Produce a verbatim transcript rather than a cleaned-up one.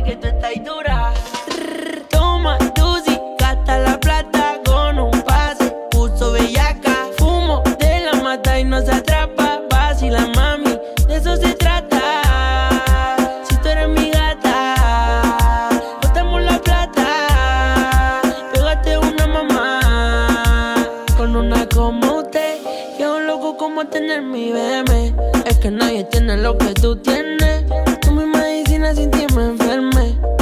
sé que tú estás dura. Toma, tú sí, gasta la plata con un pase. Puso bellaca, fumo, te la mata y no se atrapa. Vacila, mami, de eso se trata. Si tú eres mi gata, botamos la plata. Pégate una mamá con una como usted. Que es un loco como tener mi bebé. Es que nadie tiene lo que tú tienes. Tu mi medicina sin ti me enfermé.